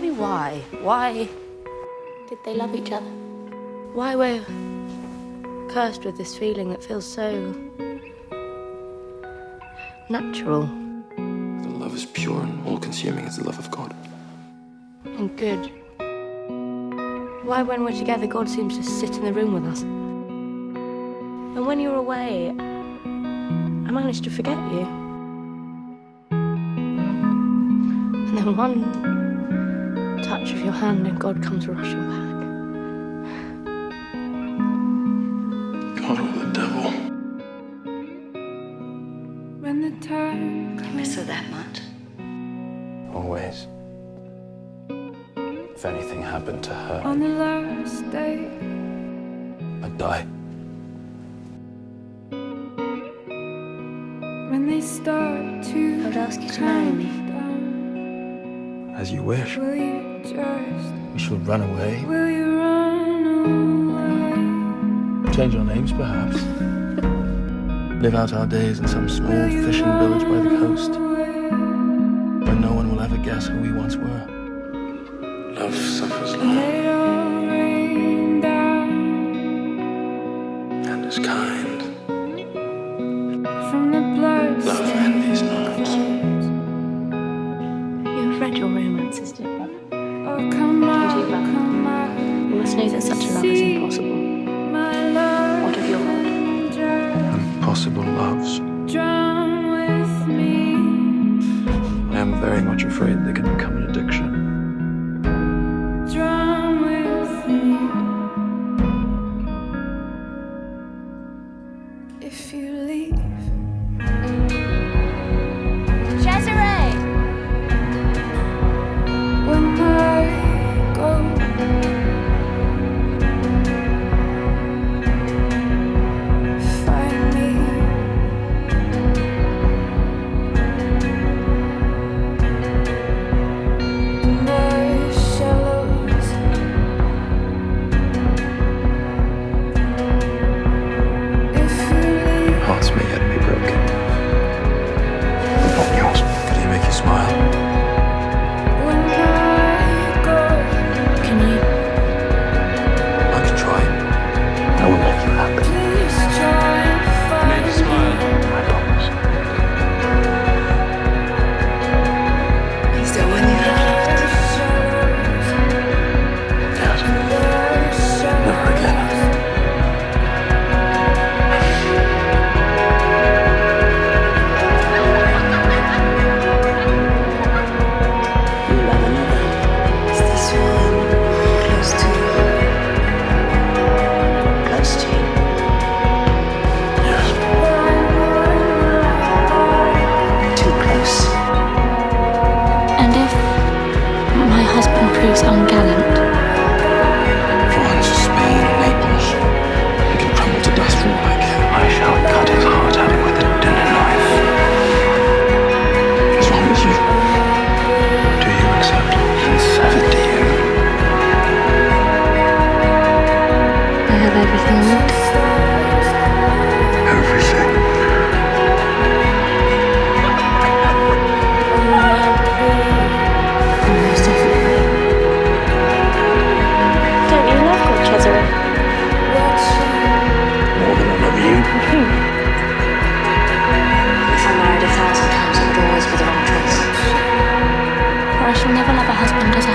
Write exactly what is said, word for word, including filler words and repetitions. me why. Why did they love each other? Why were cursed with this feeling that feels so natural? The love is pure and all-consuming as the love of God. And good. Why, when we're together, God seems to sit in the room with us. And when you're away, I managed to forget you. And then one touch of your hand and God comes rushing back. God or the devil. When the time comes. You miss her that much? Always. If anything happened to her, on the last day, I'd die. When they start to, I would ask you to marry me. Down. As you wish. Will you just, we shall run away. Will you run away? Change our names, perhaps. Live out our days in some small fishing village by the coast, where no one will ever guess who we once were. Love suffers long and is kind. From the blood, love envies not. You've read your romances, dear brother. Oh, come on, you do, brother. Come on, you must know that such a love is impossible. What of your love? Impossible loves. Drown with me. I am very much afraid they can become an addiction. Drown with me. If you leave, Cesare. When I go, find me in the shallow. May yet be broken, but not yours. Could he make you smile? Can you? I can try. I will make you happy. Make you smile. I promise. He's the one you have left. Dad, never again. Proves ungallant. France, Spain, Naples. He can crumble to dust from my care. I shall cut his heart out with a dinner knife. What's wrong with you? Do you accept and serve it to you? I have everything left. Everything. I shall never love a husband as